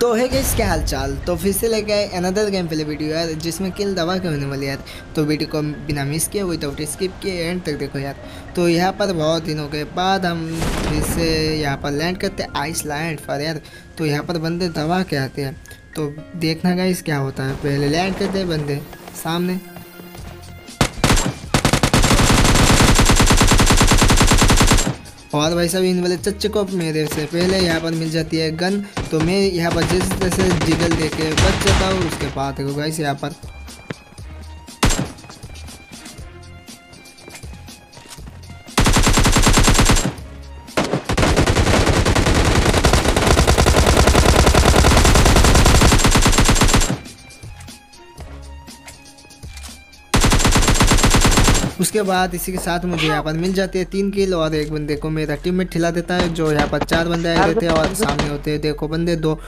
तो है गाइस क्या हाल चाल। तो फिर से लेके आए अनदर गेम प्ले वीडियो यार, जिसमें किल दबा के होने वाली यार। तो वीडियो को बिना मिस किए विदाउट स्किप किए एंड तक देखो यार। तो यहाँ पर बहुत दिनों के बाद हम फिर से यहाँ पर लैंड करते हैं आइसलैंड पर यार। तो यहाँ पर बंदे दबा के आते हैं, तो देखना गाइस क्या होता है। पहले लैंड करते हैं बंदे सामने, और भाई साहब इन वाले चच्चे को मेरे से पहले यहाँ पर मिल जाती है गन। तो मैं यहाँ पर जिस तरह से जिगल दे के बच जाता हूँ उसके बाद देखो गाइस यहाँ पर। उसके बाद इसी के साथ मुझे यहाँ पर मिल जाती है 3 किल, और एक बंदे को मेरा टीममेट खिला देता है। जो यहाँ पर 4 बंदे आए रहते हैं और सामने होते हैं देखो बंदे दो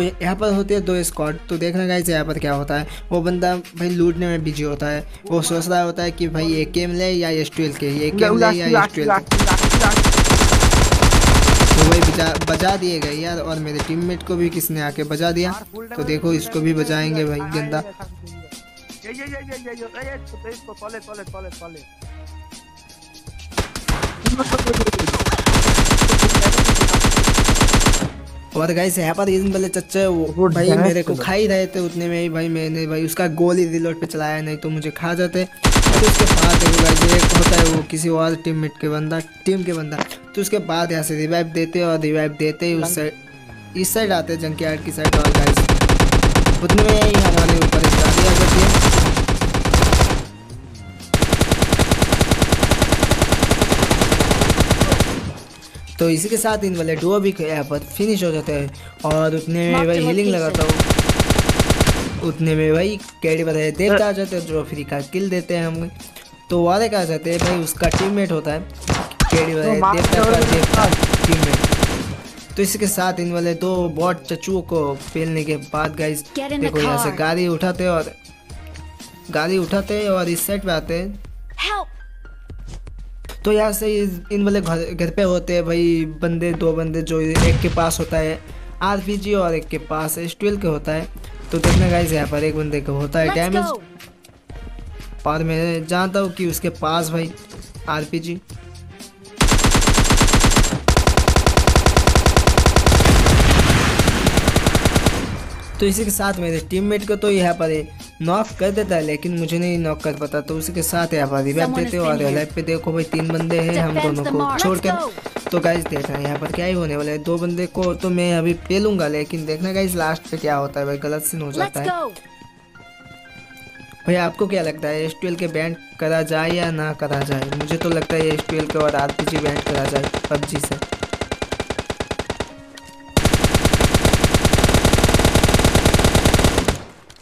यहाँ पर होते हैं, 2 स्क्वाड। तो देखना गाइस यहाँ पर क्या होता है। वो बंदा भाई लूटने में बिजी होता है, वो सोच रहा होता है कि भाई AK मिले या S12 के, AK मिले या S12। तो वही बजा दिए गए यार, और मेरे टीममेट को भी किसने आके बजा दिया। तो देखो इसको भी बजाएंगे भाई गंदा। और गाइस यहाँ पर इन वाले चच्चे वो भाई मेरे को खा ही रहे थे। उतने में ही भाई मैंने भाई उसका गोली रिलोड पे चलाया, नहीं तो मुझे खा जाते। तो उसके बाद एक होता है वो किसी और टीममेट के बंदा, टीम के बंदा। तो उसके बाद यहाँ से रिवाइव देते और रिवाइव देते ही उस साइड इस साइड आते जंक यार्ड की साइड। और गाइस उतने में ही हमारे ऊपर स्टार्ट आ जाती है। तो इसी के साथ इन वाले डुओ भी यहाँ पर फिनिश हो जाते हैं। और उतने में भाई हीलिंग लगाता हूँ, उतने में भाई कैडी बताए देवता आ जाते हैं जो फ्री का किल देते हैं हमें। तो वाले कहा जाते हैं भाई उसका टीममेट होता है कैडी बताए देवता टीममेट। तो इसी के साथ इन वाले 2 बॉट चचुओं को फेलने के बाद गाइस देखो यहाँ से गाड़ी उठाते और इस साइड पे आते हैं। तो यहाँ से इन वाले घर पे होते हैं भाई बंदे, 2 बंदे जो एक के पास होता है RPG और एक के पास S12 के होता है। तो देखना गाइस यहाँ पर एक बंदे को होता है डैमेज, और मैं जानता हूँ कि उसके पास भाई RPG। तो इसी के साथ मेरे टीममेट को तो यहाँ पर नॉक कर देता है, लेकिन मुझे नहीं नॉक कर पाता। तो उसी के साथ यहाँ पर रिवाइव देते हो और लाइफ पे देखो भाई 3 बंदे हैं हम दोनों को छोड़कर। तो गाइस देखना यहाँ पर क्या ही होने वाला है। 2 बंदे को तो मैं अभी पेलूंगा, लेकिन देखना गाइस लास्ट पे क्या होता है भाई गलत सीन हो जाता है। भाई आपको क्या लगता है S12 के बैंड करा जाए या ना करा जाए? मुझे तो लगता है S12 के और RPG बैंड करा जाए PUBG से।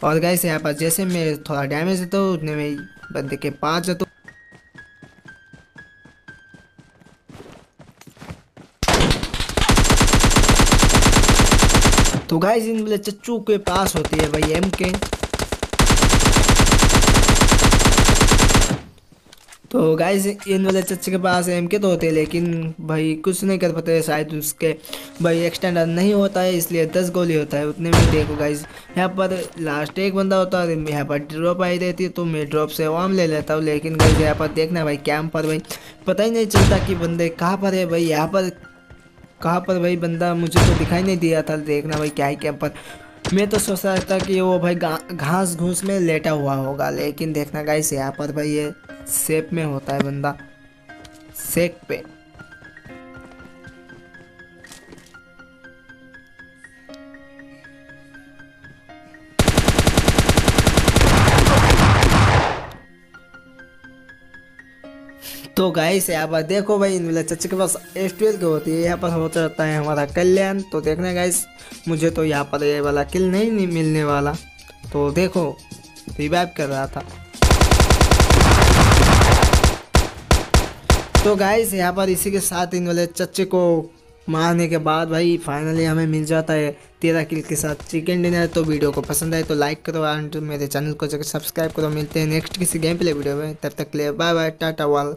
और गाइस यहाँ पर जैसे मैं थोड़ा डैमेज देता हूँ उतने में बंदे के पास जाता हूँ। तो गाइस इन वाले चच्चू के पास होती है भाई MK। तो गाइस इन वाले चच्चे के पास MK तो होते हैं, लेकिन भाई कुछ नहीं कर पाते। शायद उसके भाई एक्सटेंडर नहीं होता है, इसलिए 10 गोली होता है। उतने में देखो गाइस यहाँ पर लास्ट एक बंदा होता है, यहाँ पर ड्रॉप आई रहती है। तो मैं ड्रॉप से वार्म ले लेता हूँ, लेकिन गाइस यहाँ पर देखना भाई कैंप पर भाई पता ही नहीं चलता कि बंदे कहाँ पर है। भाई यहाँ पर कहाँ पर भाई बंदा मुझे तो दिखाई नहीं दिया था। देखना भाई क्या ही कैंप पर, मैं तो सोच रहा था कि वो भाई घास घूस में लेटा हुआ होगा, लेकिन देखना गाइस यहाँ पर भाई ये सेप में होता है बंदा सेक पे। तो गाइस यहाँ पर देखो भाई इन वाले चच्चे के पास S12 की होती है, यहाँ पर हो जाता है हमारा कल्याण। तो देखना गाइस मुझे तो यहाँ पर ये वाला किल नहीं मिलने वाला। तो देखो रिवाइव कर रहा था। तो गाइस यहाँ पर इसी के साथ इन वाले चच्चे को मारने के बाद भाई फाइनली हमें मिल जाता है 13 किल के साथ चिकन डिनर। तो वीडियो को पसंद आए तो लाइक करो एंड मेरे चैनल को सब्सक्राइब करो। मिलते हैं नेक्स्ट किसी गेम प्ले वीडियो में, तब तक के लिए बाय बाय, टाटा वाल।